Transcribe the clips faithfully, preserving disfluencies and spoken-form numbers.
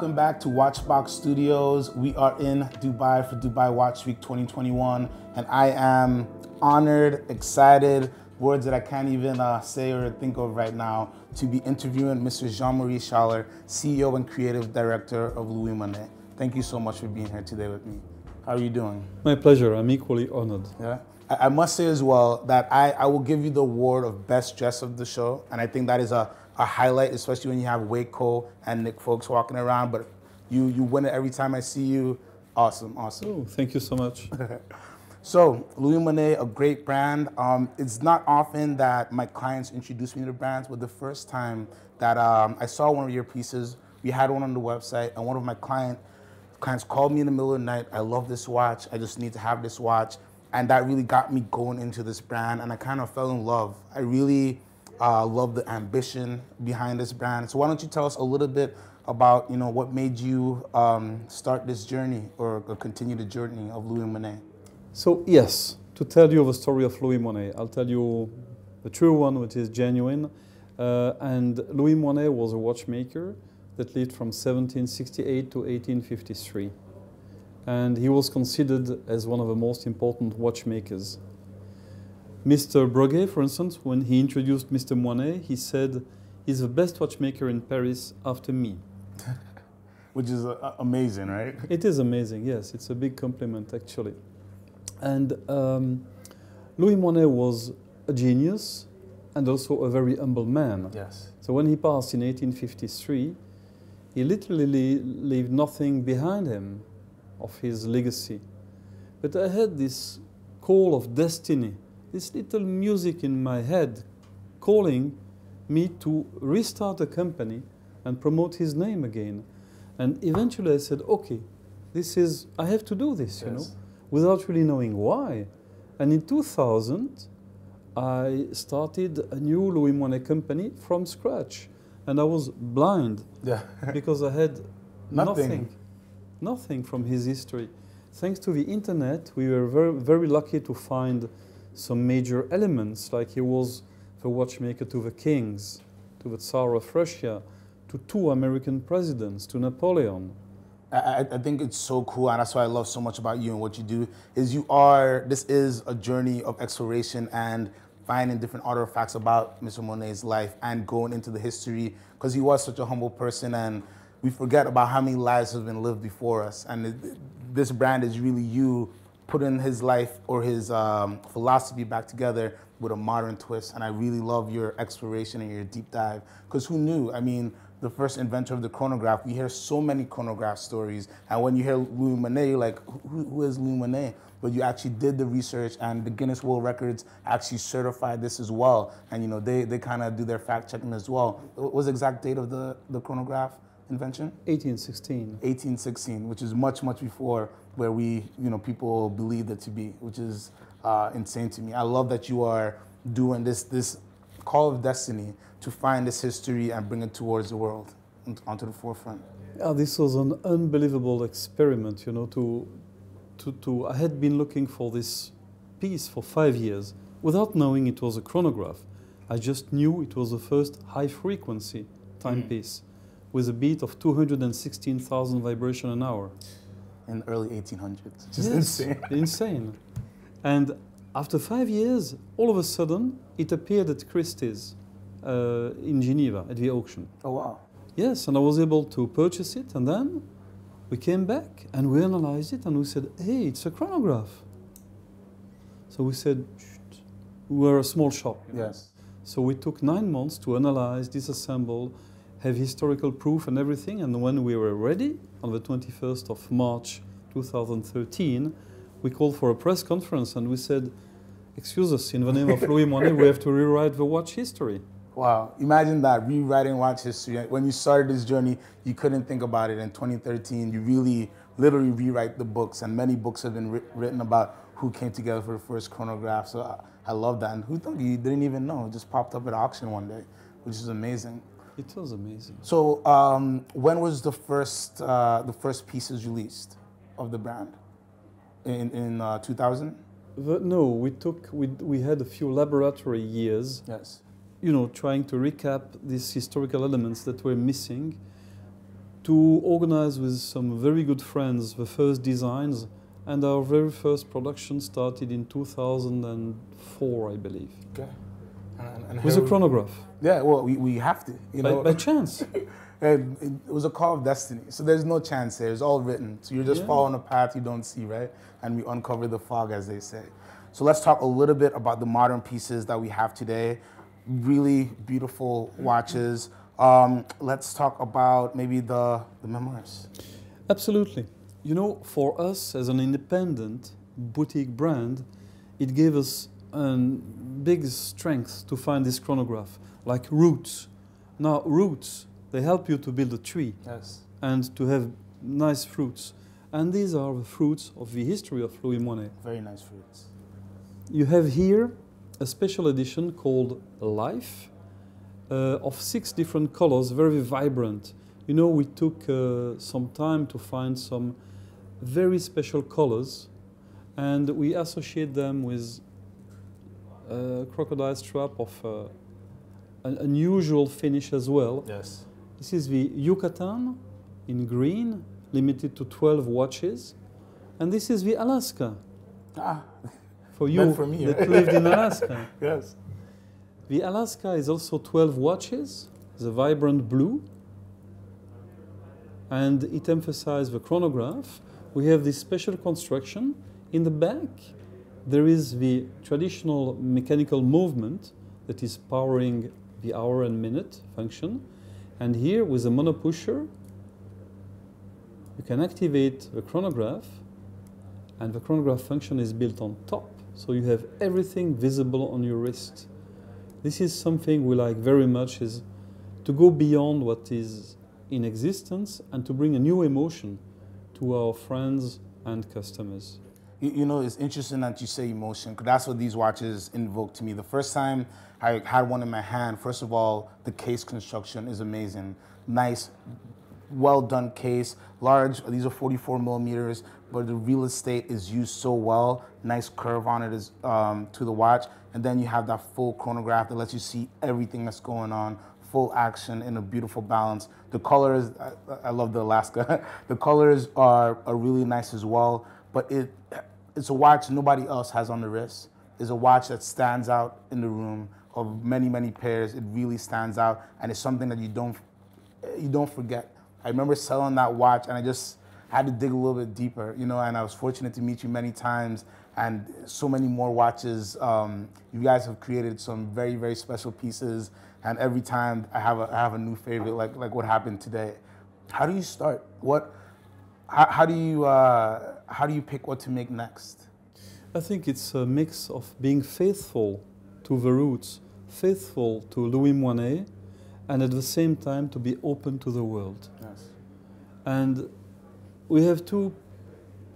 Welcome back to Watchbox Studios. We are in Dubai for Dubai Watch Week twenty twenty-one, and I am honored, excited, words that I can't even uh, say or think of right now, to be interviewing Mister Jean-Marie Schaller, C E O and Creative Director of Louis Moinet. Thank you so much for being here today with me. How are you doing? My pleasure. I'm equally honored. Yeah. I, I must say as well that I, I will give you the award of best dress of the show, and I think that is a a highlight, especially when you have Wade Cole and Nick Folks walking around, but you, you win it every time I see you. Awesome, awesome. Oh, thank you so much. So, Louis Moinet, a great brand. Um, it's not often that my clients introduce me to brands, but the first time that um, I saw one of your pieces, we had one on the website, and one of my client, clients called me in the middle of the night, I love this watch, I just need to have this watch, and that really got me going into this brand, and I kind of fell in love. I really, I uh, love the ambition behind this brand. So why don't you tell us a little bit about, you know, what made you um, start this journey or, or continue the journey of Louis Moinet? So yes, to tell you the story of Louis Moinet, I'll tell you the true one, which is genuine. Uh, and Louis Moinet was a watchmaker that lived from seventeen sixty-eight to eighteen fifty-three. And he was considered as one of the most important watchmakers. Mister Breguet, for instance, when he introduced Mister Moinet, he said, he's the best watchmaker in Paris after me. Which is uh, amazing, right? It is amazing, yes. It's a big compliment, actually. And um, Louis Moinet was a genius and also a very humble man. Yes. So when he passed in eighteen fifty-three, he literally left nothing behind him of his legacy. But I had this call of destiny, this little music in my head calling me to restart a company and promote his name again. And eventually I said, okay, this is, I have to do this, you yes. know, without really knowing why. And in two thousand, I started a new Louis Moinet company from scratch. And I was blind yeah. because I had nothing. nothing, nothing from his history. Thanks to the internet, we were very, very lucky to find some major elements, like he was the watchmaker to the kings, to the Tsar of Russia, to two American presidents, to Napoleon. I, I think it's so cool, and that's what I love so much about you and what you do, is you are, this is a journey of exploration and finding different artifacts about Mister Moinet's life and going into the history, because he was such a humble person, and we forget about how many lives have been lived before us, and it, this brand is really you putting his life or his um, philosophy back together with a modern twist. And I really love your exploration and your deep dive, because who knew? I mean, the first inventor of the chronograph, we hear so many chronograph stories. And when you hear Louis Moinet, you're like, who, who is Louis Moinet? But you actually did the research, and the Guinness World Records actually certified this as well. And you know, they, they kind of do their fact checking as well. What was the exact date of the, the chronograph invention? eighteen sixteen. eighteen sixteen, which is much, much before where we, you know, people believe it to be, which is uh, insane to me. I love that you are doing this, this call of destiny to find this history and bring it towards the world, onto the forefront. Yeah, this was an unbelievable experiment, you know, to, to, to, I had been looking for this piece for five years without knowing it was a chronograph. I just knew it was the first high-frequency timepiece mm. with a beat of two hundred sixteen thousand vibrations an hour. In the early eighteen hundreds, which is yes, insane. insane. And after five years, all of a sudden, it appeared at Christie's uh, in Geneva at the auction. Oh, wow. Yes, and I was able to purchase it, and then we came back, and we analyzed it, and we said, hey, it's a chronograph. So we said, shh. We were a small shop. You know? Yes. So we took nine months to analyze, disassemble, have historical proof and everything, and when we were ready, on the twenty-first of March two thousand thirteen, we called for a press conference and we said, excuse us, in the name of Louis Moinet, we have to rewrite the watch history. Wow, imagine that, rewriting watch history. When you started this journey, you couldn't think about it. In twenty thirteen, you really, literally rewrite the books, and many books have been written about who came together for the first chronograph, so I, I love that. And who thought you didn't even know, it just popped up at auction one day, which is amazing. It was amazing. So, um, when was the first uh, the first pieces released of the brand? In in uh, two thousand? The, no, we took we we had a few laboratory years. Yes. You know, trying to recap these historical elements that were missing. to organize with some very good friends the first designs, and our very first production started in two thousand four, I believe. Okay. And, and with a chronograph. Yeah, well, we, we have to, you by, know. By chance. It was a call of destiny. So there's no chance there. It's all written. So you're just yeah. following a path you don't see, right? And we uncover the fog, as they say. So let's talk a little bit about the modern pieces that we have today. Really beautiful watches. Um, let's talk about maybe the, the Memoris. Absolutely. You know, for us as an independent boutique brand, it gave us a big strength to find this chronograph, like roots. Now, roots, they help you to build a tree yes. and to have nice fruits. And these are the fruits of the history of Louis Moinet. Very nice fruits. You have here a special edition called Life uh, of six different colors, very vibrant. You know, we took uh, some time to find some very special colors, and we associate them with a crocodile strap of uh, an unusual finish as well. Yes. This is the Yucatan in green, limited to twelve watches. And this is the Alaska. Ah, for you for me, that right? lived in Alaska. Yes. The Alaska is also twelve watches, the vibrant blue. And it emphasizes the chronograph. We have this special construction. In the back, there is the traditional mechanical movement that is powering the hour and minute function. And here, with a monopusher, you can activate the chronograph, and the chronograph function is built on top, so you have everything visible on your wrist. This is something we like very much, is to go beyond what is in existence and to bring a new emotion to our friends and customers. You, you know, it's interesting that you say emotion, because that's what these watches invoke to me. The first time I had one in my hand, first of all, the case construction is amazing. Nice, well done case, large, these are forty-four millimeters, but the real estate is used so well, nice curve on it is um, to the watch, and then you have that full chronograph that lets you see everything that's going on, full action in a beautiful balance. The colors, I, I love the Alaska, the colors are, are really nice as well, but it, it's a watch nobody else has on the wrist. It's a watch that stands out in the room of many, many pairs. It really stands out, and it's something that you don't, you don't forget. I remember selling that watch, and I just had to dig a little bit deeper, you know, and I was fortunate to meet you many times, and so many more watches. Um, you guys have created some very, very special pieces, and every time I have a, I have a new favorite, like, like what happened today. How do you start? What, how, how do you, uh, how do you pick what to make next? I think it's a mix of being faithful to the roots, faithful to Louis Moinet, and at the same time to be open to the world. Yes. And we have two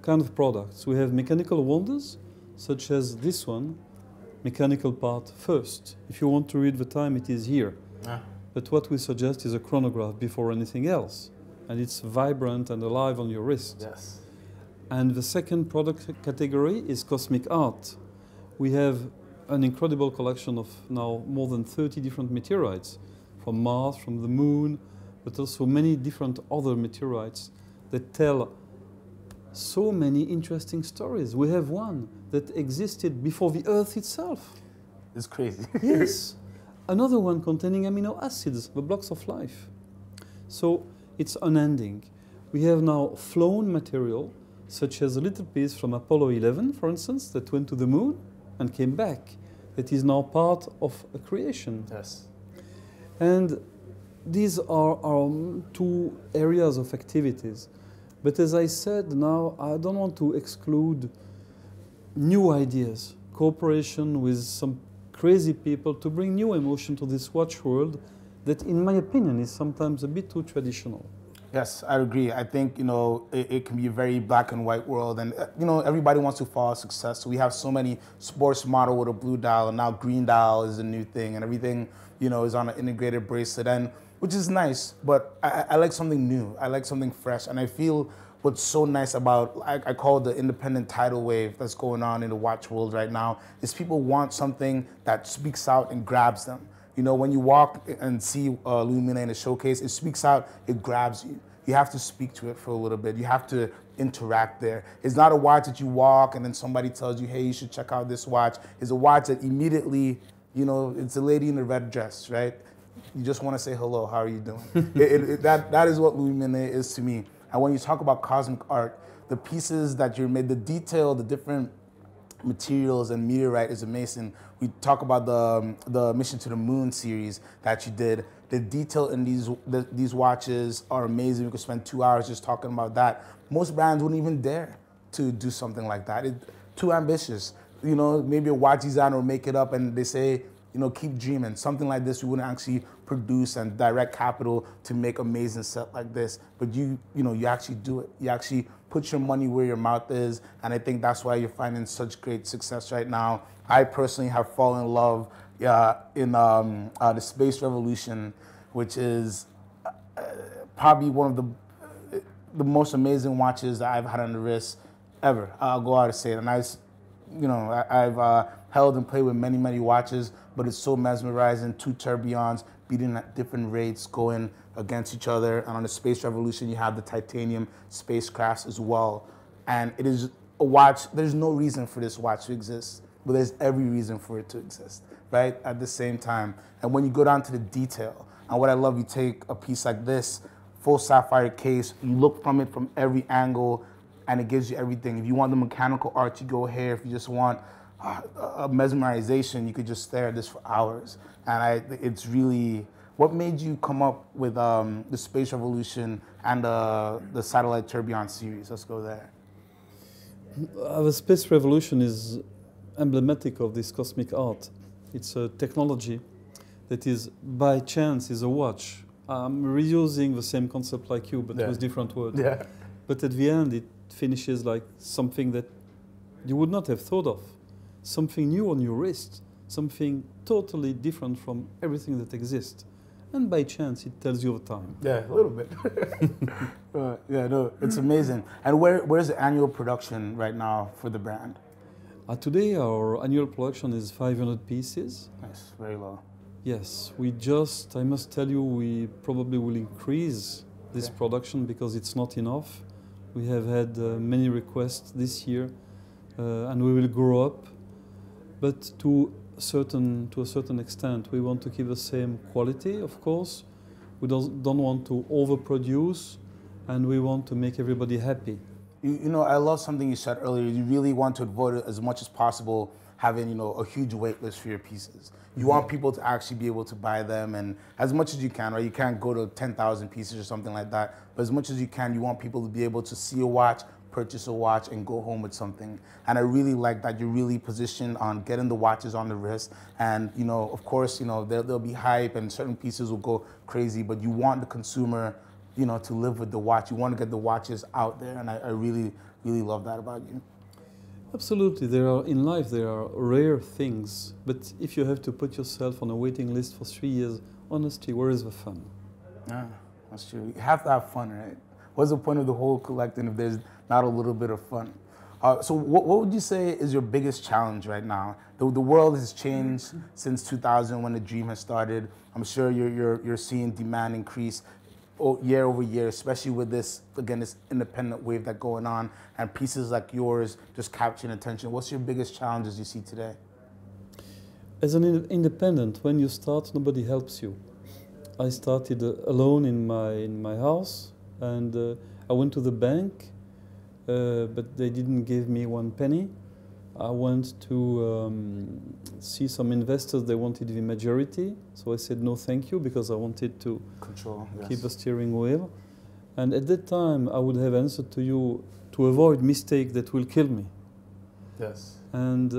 kind of products. We have mechanical wonders, such as this one, mechanical part first. If you want to read the time, it is here. Ah. But what we suggest is a chronograph before anything else, and it's vibrant and alive on your wrist. Yes. And the second product category is cosmic art. We have an incredible collection of now more than thirty different meteorites, from Mars, from the Moon, but also many different other meteorites that tell so many interesting stories. We have one that existed before the Earth itself. It's crazy. Yes. Another one containing amino acids, the blocks of life. So it's unending. We have now flown material, such as a little piece from Apollo eleven, for instance, that went to the moon and came back, that is now part of a creation. Yes. And these are our two areas of activities. But as I said, now I don't want to exclude new ideas, cooperation with some crazy people to bring new emotion to this watch world that, in my opinion, is sometimes a bit too traditional. Yes, I agree. I think, you know, it, it can be a very black and white world, and, you know, everybody wants to follow success. So we have so many sports model with a blue dial, and now green dial is a new thing, and everything, you know, is on an integrated bracelet, and which is nice, but I, I like something new. I like something fresh, and I feel what's so nice about, I, I call the independent tidal wave that's going on in the watch world right now, is people want something that speaks out and grabs them. You know, when you walk and see uh, Louis Moinet in a showcase, it speaks out, it grabs you. You have to speak to it for a little bit. You have to interact there. It's not a watch that you walk and then somebody tells you, hey, you should check out this watch. It's a watch that immediately, you know, it's a lady in a red dress, right? You just want to say hello, how are you doing? it, it, it, that, that is what Louis Moinet is to me. And when you talk about cosmic art, the pieces that you're made, the detail, the different materials and meteorite is amazing. We talk about the, um, the Mission to the Moon series that you did. The detail in these, the, these watches are amazing. We could spend two hours just talking about that. Most brands wouldn't even dare to do something like that. It's too ambitious. You know, maybe a watch designer will make it up and they say, you know, keep dreaming. Something like this, we wouldn't actually produce and direct capital to make amazing set like this. But you, you know, you actually do it. You actually put your money where your mouth is. And I think that's why you're finding such great success right now. I personally have fallen in love uh, in um, uh, the space revolution, which is uh, probably one of the, uh, the most amazing watches that I've had on the wrist ever. I'll go out and say it. And I, you know, I, I've uh, held and played with many, many watches, but it's so mesmerizing. Two tourbillons beating at different rates, going against each other. And on the space revolution, you have the titanium spacecrafts as well. And it is a watch, there's no reason for this watch to exist, but there's every reason for it to exist, right? At the same time. And when you go down to the detail, and what I love, you take a piece like this, full sapphire case, you look from it from every angle, and it gives you everything. If you want the mechanical art, you go here. If you just want a mesmerization, you could just stare at this for hours. And I, it's really, what made you come up with um, the space revolution and uh, the satellite tourbillon series? Let's go there. Uh, the space revolution is emblematic of this cosmic art. It's a technology that is, by chance, is a watch. I'm reusing the same concept like you, but yeah. with different words. Yeah. But at the end, it finishes like something that you would not have thought of. Something new on your wrist, something totally different from everything that exists. And by chance, it tells you the time. Yeah, a little bit. uh, yeah, no, it's amazing. And where, where's the annual production right now for the brand? Uh, today, our annual production is five hundred pieces. Nice, very low. Yes, we just, I must tell you, we probably will increase this okay. production because it's not enough. We have had uh, many requests this year, uh, and we will grow up. But to, certain, to a certain extent, we want to keep the same quality, of course. We don't, don't want to overproduce, and we want to make everybody happy. You, you know, I love something you said earlier. You really want to avoid as much as possible having, you know, a huge wait list for your pieces. You want people to actually be able to buy them, and as much as you can, right? You can't go to ten thousand pieces or something like that, but as much as you can, you want people to be able to see a watch, purchase a watch, and go home with something. And I really like that you're really positioned on getting the watches on the wrist. And, you know, of course, you know, there, there'll be hype and certain pieces will go crazy, but you want the consumer, you know, to live with the watch. You want to get the watches out there. And I, I really, really love that about you. Absolutely. There are, in life, there are rare things. But if you have to put yourself on a waiting list for three years, honestly, where is the fun? Yeah, that's true. You have to have fun, right? What's the point of the whole collecting if there's not a little bit of fun? Uh, so what, what would you say is your biggest challenge right now? The, the world has changed mm-hmm. since two thousand when the dream has started. I'm sure you're, you're, you're seeing demand increase year over year, especially with this, again, this independent wave that's going on and pieces like yours just capturing attention. What's your biggest challenge as you see today? As an in independent, when you start, nobody helps you. I started uh, alone in my, in my house. And uh, I went to the bank, uh, but they didn't give me one penny. I went to um, see some investors. They wanted the majority. So I said, no, thank you, because I wanted to Control, keep yes. the steering wheel. And at that time, I would have answered to you to avoid mistake that will kill me. Yes. And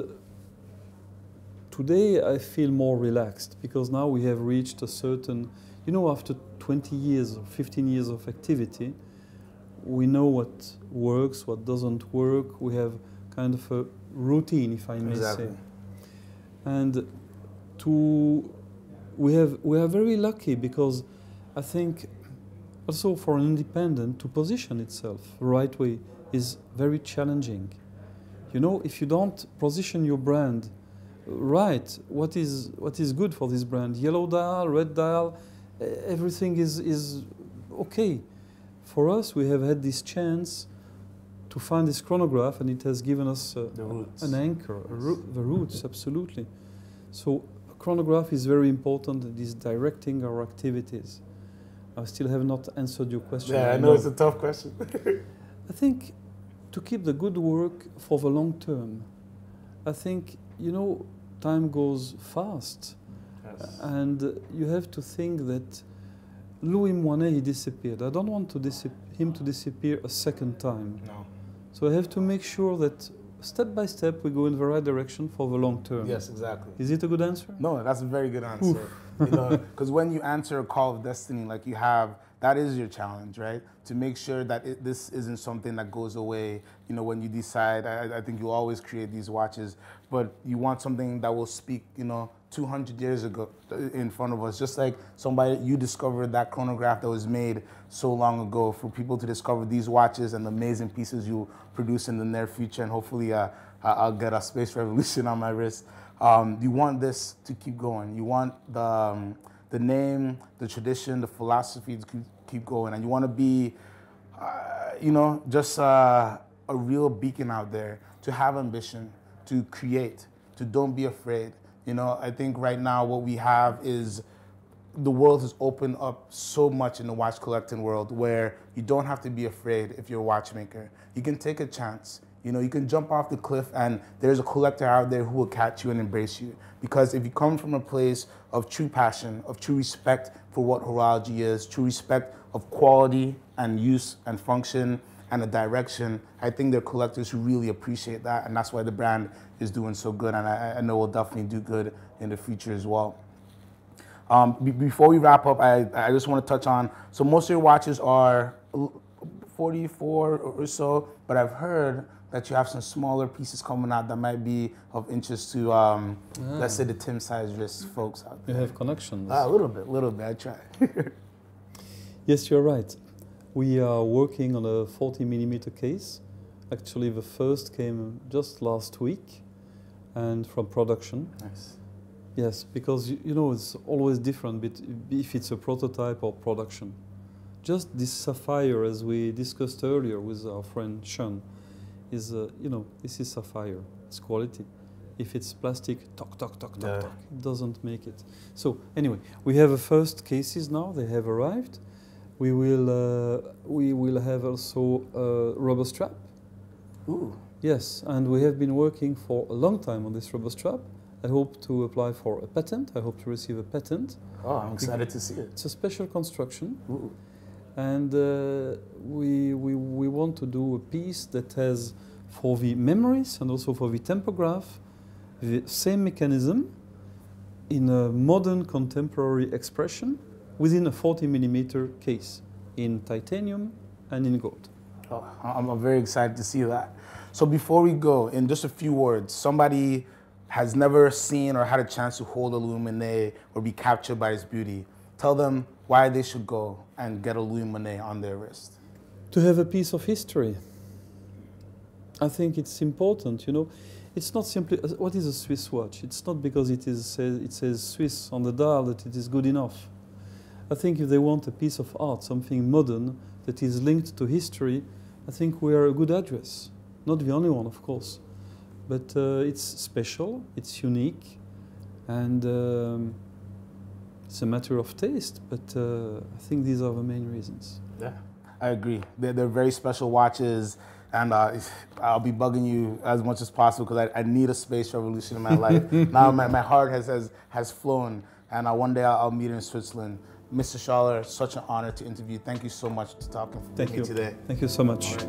today, I feel more relaxed, because now we have reached a certain, you know, after twenty years or fifteen years of activity, we know what works, what doesn't work. We have kind of a routine, if I may exactly. say. And to, we, have, we are very lucky because I think also for an independent to position itself the right way is very challenging. You know, if you don't position your brand right, what is, what is good for this brand? Yellow dial, red dial, everything is, is okay. for us, we have had this chance to find this chronograph, and it has given us uh, an anchor, a ro the roots, absolutely. So a chronograph is very important. It is directing our activities. I still have not answered your question. Yeah, I know it's a tough question. I think to keep the good work for the long term. I think, you know, time goes fast. Yes. And you have to think that Louis Moinet, he disappeared. I don't want to him to disappear a second time. No. So I have to make sure that step by step we go in the right direction for the long term. Yes, exactly. Is it a good answer? No, that's a very good answer. Because you know, when you answer a call of destiny like you have, that is your challenge, right? To make sure that it, this isn't something that goes away. You know, when you decide, I, I think you always create these watches, but you want something that will speak, you know, two hundred years ago in front of us, just like somebody, you discovered that chronograph that was made so long ago, for people to discover these watches and the amazing pieces you produce in the near future, and hopefully uh, I'll get a space revolution on my wrist. Um, you want this to keep going. You want the, um, the name, the tradition, the philosophy to keep, keep going, and you want to be, uh, you know, just uh, a real beacon out there, to have ambition, to create, to don't be afraid. You know, I think right now what we have is the world has opened up so much in the watch collecting world, where you don't have to be afraid if you're a watchmaker. You can take a chance. You know, you can jump off the cliff and there's a collector out there who will catch you and embrace you. Because if you come from a place of true passion, of true respect for what horology is, true respect of quality and use and function and a direction, I think there are collectors who really appreciate that, and that's why the brand is doing so good, and I, I know will definitely do good in the future as well. Um, b before we wrap up, I, I just want to touch on, so most of your watches are forty-four or so, but I've heard that you have some smaller pieces coming out that might be of interest to, um, ah. let's say, the Tim size wrist folks out there. You have connections. Uh, a little bit, a little bit, I try. Yes, you're right. We are working on a forty millimeter case. Actually, the first came just last week, and from production. Nice. Yes, because you know it's always different if it's a prototype or production. Just this sapphire, as we discussed earlier with our friend Sean, is uh, you know this is sapphire. It's quality. If it's plastic, talk, talk, talk, talk, talk, it doesn't make it. So anyway, we have the first cases now. They have arrived. We will uh, we will have also a rubber strap. Ooh. Yes, and we have been working for a long time on this rubber strap. I hope to apply for a patent. I hope to receive a patent. Oh, I'm excited to see it. It's a special construction. Ooh. And uh, we, we, we want to do a piece that has, for the Memoris and also for the Tempograph, the same mechanism in a modern contemporary expression, within a forty millimeter case, in titanium and in gold. Oh, I'm very excited to see that. So before we go, in just a few words, somebody has never seen or had a chance to hold a Louis Moinet or be captured by its beauty. Tell them why they should go and get a Louis Moinet on their wrist. To have a piece of history. I think it's important, you know. It's not simply, what is a Swiss watch? It's not because it, is, it says Swiss on the dial that it is good enough. I think if they want a piece of art, something modern that is linked to history, I think we are a good address. Not the only one, of course, but uh, it's special, it's unique, and um, it's a matter of taste, but uh, I think these are the main reasons. Yeah, I agree. They're, they're very special watches, and uh, I'll be bugging you as much as possible because I, I need a space revolution in my life. Now my, my heart has, has, has flown, and uh, one day I'll, I'll meet in Switzerland. Mister Schaller, such an honor to interview. Thank you so much for talking with me today. Thank you so much.